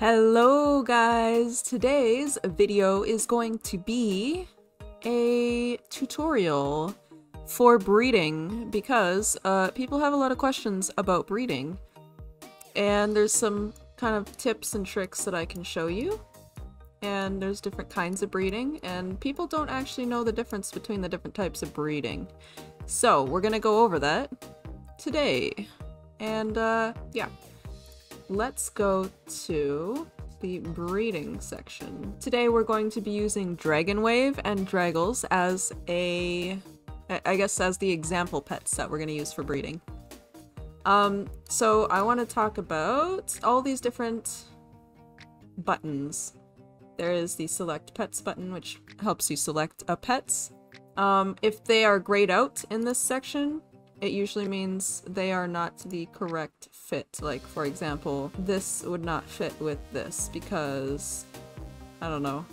Hello guys! Today's video is going to be a tutorial for breeding because people have a lot of questions about breeding, and there's some kind of tips and tricks that I can show you, and there's different kinds of breeding, and people don't actually know the difference between the different types of breeding. So we're gonna go over that today, and yeah. Let's go to the breeding section. Today we're going to be using Dragonwave and Draggles as the example pets that we're going to use for breeding. So I want to talk about all these different buttons. There is the select pets button, which helps you select a pets. If they are grayed out in this section, it usually means they are not the correct fit. Like, for example, this would not fit with this because, I don't know,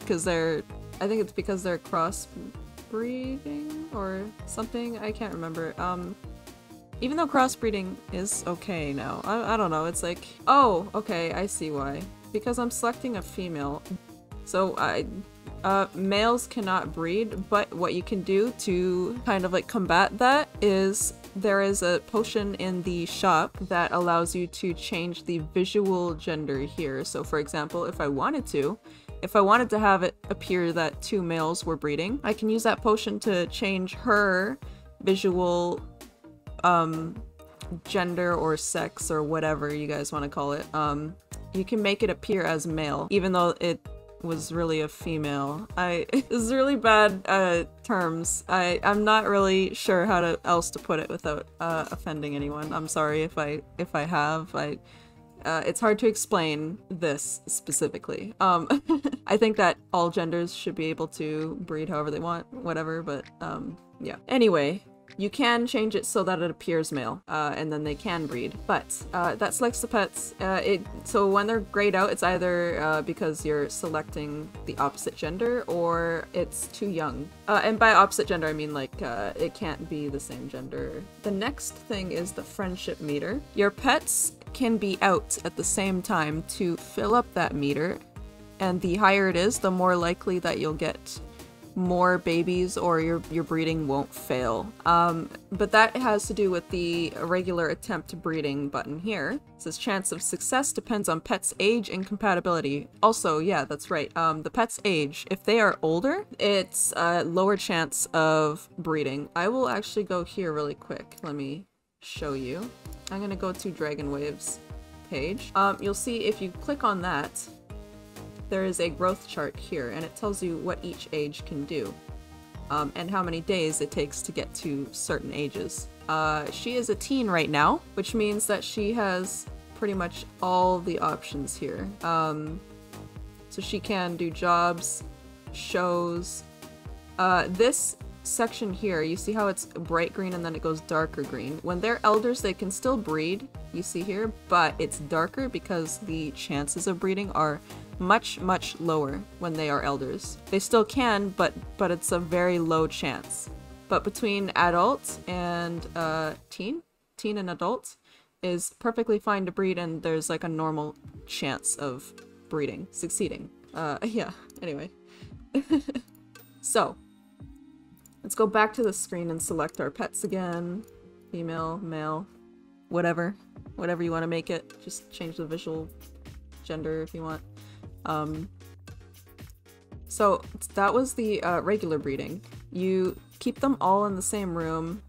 because I think it's because they're crossbreeding or something, I can't remember. Even though crossbreeding is okay now, I don't know, it's like, oh, okay, I see why. Because I'm selecting a female, so males cannot breed, but what you can do to kind of like combat that is there is a potion in the shop that allows you to change the visual gender here. So for example, if I wanted to have it appear that two males were breeding, I can use that potion to change her visual gender or sex or whatever you guys want to call it. You can make it appear as male even though it was really a female. This is really bad terms. I'm not really sure how else to put it without offending anyone. I'm sorry if I have. It's hard to explain this specifically. I think that all genders should be able to breed however they want, whatever, but yeah. Anyway, you can change it so that it appears male, and then they can breed. But that selects the pets. So when they're grayed out, it's either because you're selecting the opposite gender or it's too young. And by opposite gender, I mean like it can't be the same gender. The next thing is the friendship meter. Your pets can be out at the same time to fill up that meter, and the higher it is, the more likely that you'll get more babies or your breeding won't fail. But that has to do with the regular attempt breeding button here. It says chance of success depends on pet's age and compatibility. Also, yeah, that's right. The pet's age, if they are older, it's a lower chance of breeding. I will actually go here really quick. Let me show you. I'm gonna go to Dragonwave's page. You'll see if you click on that, there is a growth chart here, and it tells you what each age can do, and how many days it takes to get to certain ages. She is a teen right now, which means that she has pretty much all the options here. So she can do jobs, shows. This section here, you see how it's bright green and then it goes darker green. When they're elders, they can still breed, you see here, but it's darker because the chances of breeding are much, much lower when they are elders. They still can, but it's a very low chance. But between adult and teen and adult is perfectly fine to breed, and there's like a normal chance of breeding, succeeding. Yeah, anyway. So, let's go back to the screen and select our pets again. Female, male, whatever you want to make it. Just change the visual gender if you want. So that was the regular breeding. You keep them all in the same room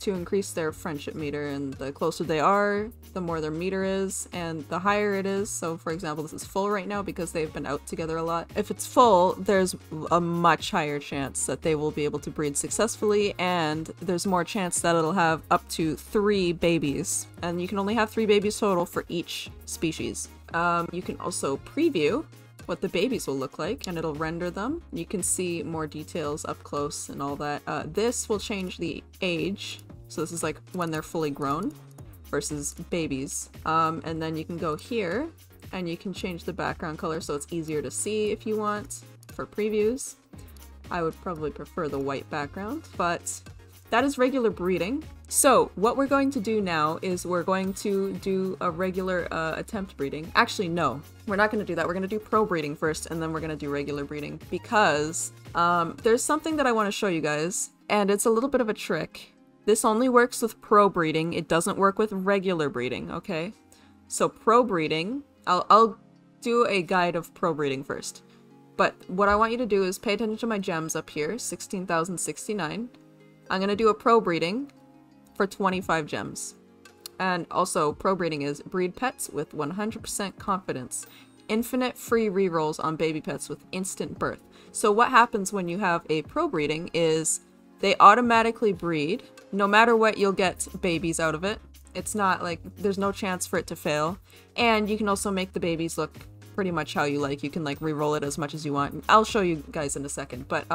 to increase their friendship meter, and the closer they are, the more their meter is, and the higher it is. So for example, this is full right now because they've been out together a lot. If it's full, there's a much higher chance that they will be able to breed successfully, and there's more chance that it'll have up to 3 babies, and you can only have 3 babies total for each species. You can also preview what the babies will look like, and it'll render them. You can see more details up close and all that. This will change the age, so this is like when they're fully grown versus babies. And then you can go here and you can change the background color so it's easier to see if you want for previews. I would probably prefer the white background, but that is regular breeding. So what we're going to do now is we're going to do a regular attempt breeding. Actually, no, we're not going to do that. We're going to do pro breeding first, and then we're going to do regular breeding because there's something that I want to show you guys, and it's a little bit of a trick. This only works with pro breeding. It doesn't work with regular breeding, okay? So pro breeding, I'll do a guide of pro breeding first. But what I want you to do is pay attention to my gems up here, 16,069. I'm going to do a pro breeding for 25 gems. And also, pro breeding is breed pets with 100% confidence. Infinite free rerolls on baby pets with instant birth. So what happens when you have a pro breeding is they automatically breed. No matter what, you'll get babies out of it. It's not like there's no chance for it to fail. And you can also make the babies look pretty much how you like. You can like re-roll it as much as you want. I'll show you guys in a second, but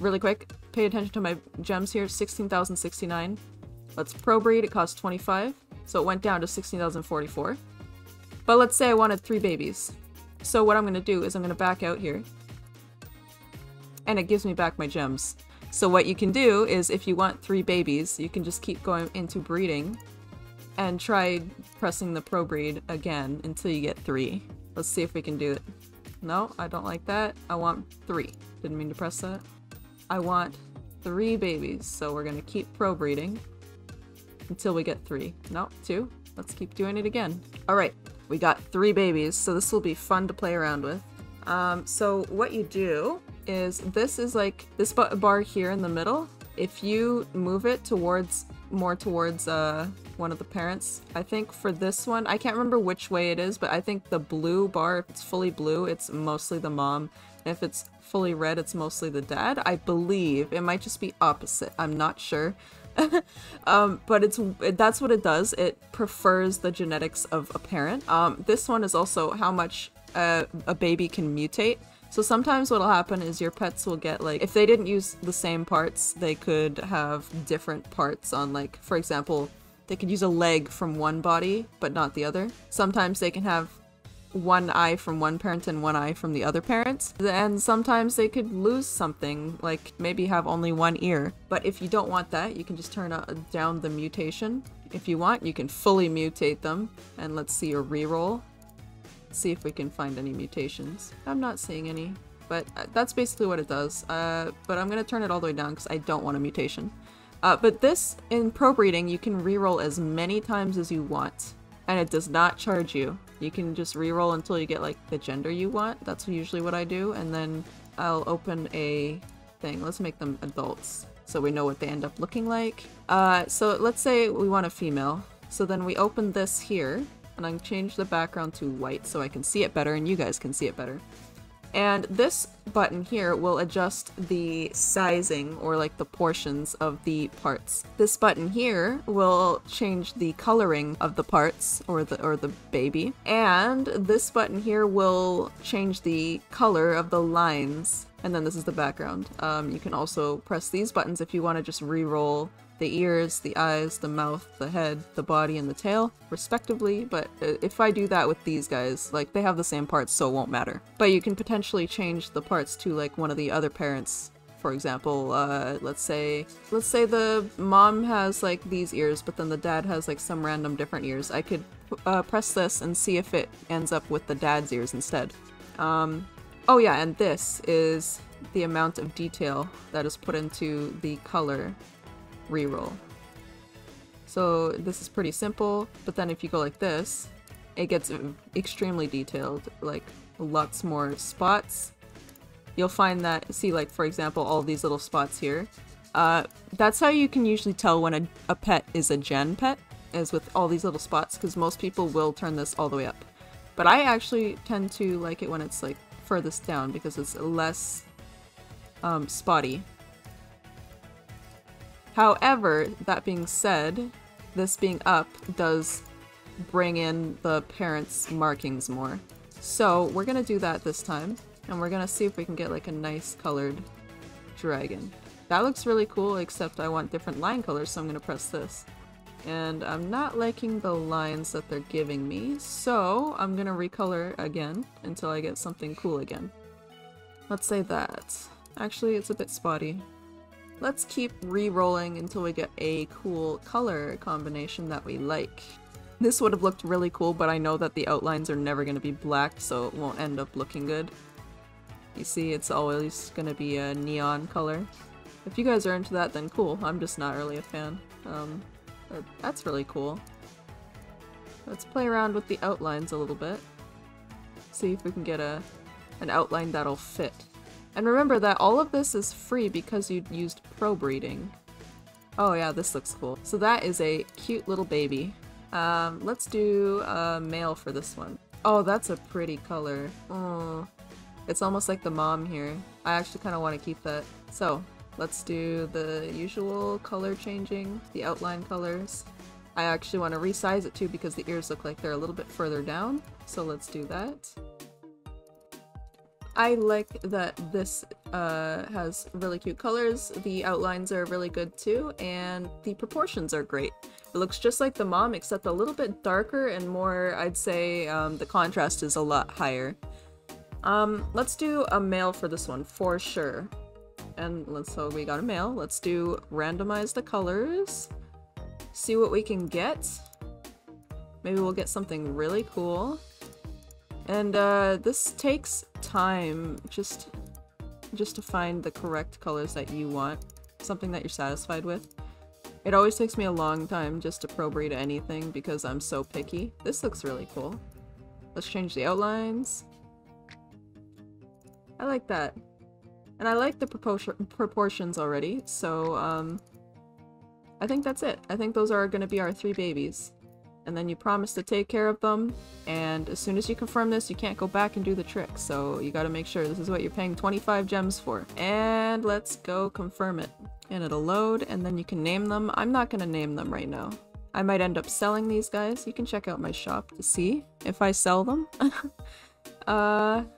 really quick, pay attention to my gems here, 16,069. Let's pro breed, it costs 25, so it went down to 16,044. But let's say I wanted 3 babies. So what I'm gonna do is I'm gonna back out here, and it gives me back my gems. So what you can do is if you want 3 babies, you can just keep going into breeding and try pressing the pro breed again until you get 3. Let's see if we can do it. No, I don't like that. I want 3. Didn't mean to press that. I want 3 babies, so we're gonna keep pro breeding until we get 3. No, 2. Let's keep doing it again. Alright, we got 3 babies, so this will be fun to play around with. So what you do is, this is like this bar here in the middle. If you move it towards, more towards one of the parents, I think for this one, I can't remember which way it is, but I think the blue bar, if it's fully blue, it's mostly the mom. And if it's fully red, it's mostly the dad, I believe. It might just be opposite, I'm not sure. But that's what it does. It prefers the genetics of a parent. This one is also how much a baby can mutate. So sometimes what'll happen is your pets will get, like, if they didn't use the same parts, they could have different parts on, like, for example, they could use a leg from one body, but not the other. Sometimes they can have one eye from one parent and one eye from the other parent. And sometimes they could lose something, like maybe have only one ear. But if you don't want that, you can just turn down the mutation. If you want, you can fully mutate them. And let's see your reroll. See if we can find any mutations. I'm not seeing any, but that's basically what it does. But I'm gonna turn it all the way down because I don't want a mutation. But this, in pro breeding, you can reroll as many times as you want, and it does not charge you. You can just reroll until you get like the gender you want. That's usually what I do, and then I'll open a thing. Let's make them adults so we know what they end up looking like. So let's say we want a female. So then we open this here, and I can change the background to white so I can see it better and you guys can see it better. And this button here will adjust the sizing, or like the portions of the parts. This button here will change the coloring of the parts, or the baby. And this button here will change the color of the lines. And then this is the background. You can also press these buttons if you want to just re-roll the ears, the eyes, the mouth, the head, the body, and the tail, respectively. But if I do that with these guys, like, they have the same parts, so it won't matter. But you can potentially change the parts to, like, one of the other parents. For example, let's say the mom has, like, these ears, but then the dad has, like, some random different ears. I could press this and see if it ends up with the dad's ears instead. Oh yeah, and this is the amount of detail that is put into the color reroll. So this is pretty simple, but then if you go like this, it gets extremely detailed, like lots more spots. You'll find that, see, like, for example, all these little spots here. That's how you can usually tell when a pet is a gen pet, is with all these little spots, because most people will turn this all the way up. But I actually tend to like it when it's like furthest down, because it's less spotty. However, that being said, this being up does bring in the parents' markings more. So we're gonna do that this time, and we're gonna see if we can get like a nice colored dragon. That looks really cool, except I want different line colors, so I'm gonna press this. And I'm not liking the lines that they're giving me, so I'm gonna recolor again until I get something cool again. Let's say that. Actually, it's a bit spotty. Let's keep re-rolling until we get a cool color combination that we like. This would have looked really cool, but I know that the outlines are never going to be black, so it won't end up looking good. You see, it's always going to be a neon color. If you guys are into that, then cool. I'm just not really a fan. But that's really cool. Let's play around with the outlines a little bit. See if we can get an outline that'll fit. And remember that all of this is free because you used pro breeding. Oh yeah, this looks cool. So that is a cute little baby. Let's do a male for this one. Oh, that's a pretty color. Oh, it's almost like the mom here. I actually kind of want to keep that. So let's do the usual color changing, the outline colors. I actually want to resize it too because the ears look like they're a little bit further down. So let's do that. I like that this has really cute colors, the outlines are really good too, and the proportions are great. It looks just like the mom except a little bit darker and more, I'd say the contrast is a lot higher. Let's do a male for this one for sure. And so we got a male. Let's do randomize the colors, see what we can get. Maybe we'll get something really cool. And this takes time just to find the correct colors that you want, something that you're satisfied with. It always takes me a long time just to pro-breed anything because I'm so picky. This looks really cool. Let's change the outlines. I like that. And I like the proportions already, so I think that's it. I think those are going to be our three babies. And then you promise to take care of them, and as soon as you confirm this, you can't go back and do the trick, so you gotta make sure this is what you're paying 25 gems for. And let's go confirm it. And it'll load, and then you can name them. I'm not gonna name them right now. I might end up selling these guys. You can check out my shop to see if I sell them.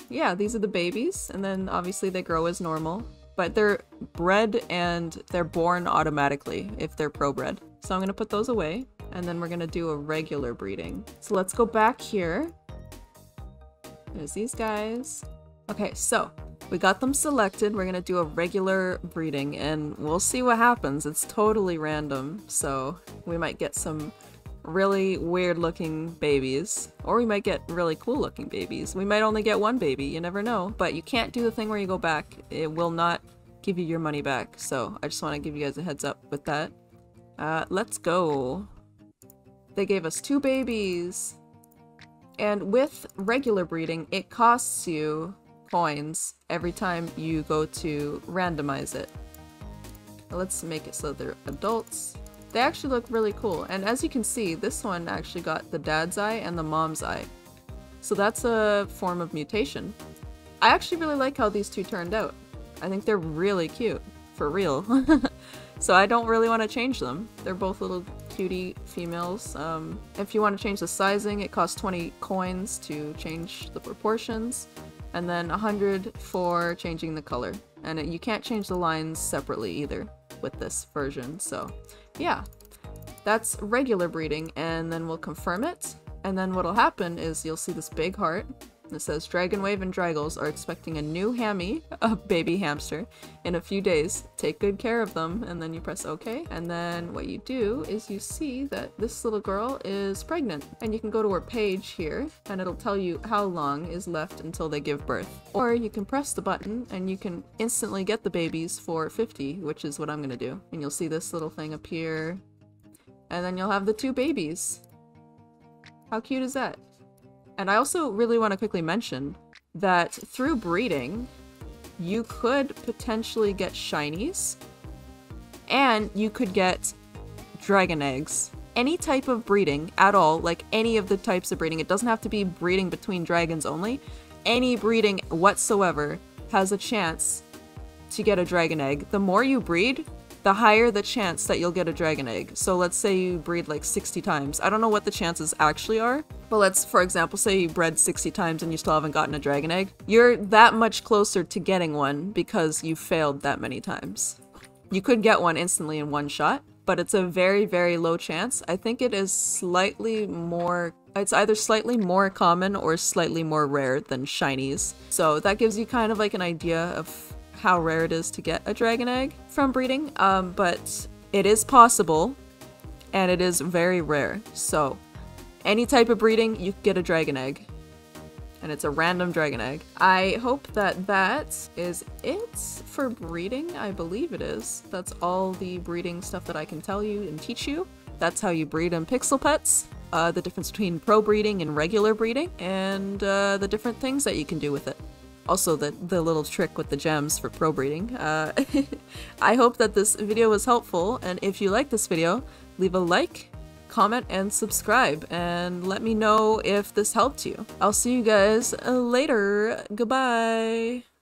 Yeah, these are the babies, and then obviously they grow as normal. But they're bred and they're born automatically if they're pro-bred. So I'm gonna put those away. And then we're gonna do a regular breeding. So let's go back here. There's these guys. Okay, so we got them selected. We're gonna do a regular breeding and we'll see what happens. It's totally random, so we might get some really weird looking babies, or we might get really cool looking babies. We might only get one baby, you never know. But you can't do the thing where you go back. It will not give you your money back. So I just wanna give you guys a heads up with that. Let's go. They gave us two babies, and with regular breeding, it costs you coins every time you go to randomize it. Let's make it so they're adults. They actually look really cool, and as you can see, this one actually got the dad's eye and the mom's eye. So that's a form of mutation. I actually really like how these two turned out. I think they're really cute, for real. So I don't really want to change them. They're both little cutie females. If you want to change the sizing, it costs 20 coins to change the proportions, and then 100 for changing the color. And you can't change the lines separately either with this version. So yeah, that's regular breeding, and then we'll confirm it. And then what'll happen is you'll see this big heart. It says Dragonwave and Draggles are expecting a new hammy, a baby hamster, in a few days. Take good care of them, and then you press OK. And then what you do is you see that this little girl is pregnant, and you can go to her page here, and it'll tell you how long is left until they give birth. Or you can press the button, and you can instantly get the babies for 50, which is what I'm gonna do. And you'll see this little thing appear, and then you'll have the two babies. How cute is that? And I also really want to quickly mention that through breeding, you could potentially get shinies, and you could get dragon eggs. Any type of breeding at all, like any of the types of breeding, it doesn't have to be breeding between dragons only. Any breeding whatsoever has a chance to get a dragon egg. The more you breed, the higher the chance that you'll get a dragon egg. So let's say you breed like 60 times. I don't know what the chances actually are, but let's, for example, say you bred 60 times and you still haven't gotten a dragon egg. You're that much closer to getting one because you failed that many times. You could get one instantly in one shot, but it's a very, very low chance. I think it is slightly more, it's either slightly more common or slightly more rare than shinies. So that gives you kind of like an idea of how rare it is to get a dragon egg from breeding, but it is possible and it is very rare. So any type of breeding, you get a dragon egg. And it's a random dragon egg. I hope that that is it for breeding. I believe it is. That's all the breeding stuff that I can tell you and teach you. That's how you breed in Pixel Petz. The difference between pro breeding and regular breeding, and the different things that you can do with it. Also the little trick with the gems for pro breeding. I hope that this video was helpful, and if you like this video, leave a like, comment, and subscribe, and let me know if this helped you. I'll see you guys later. Goodbye!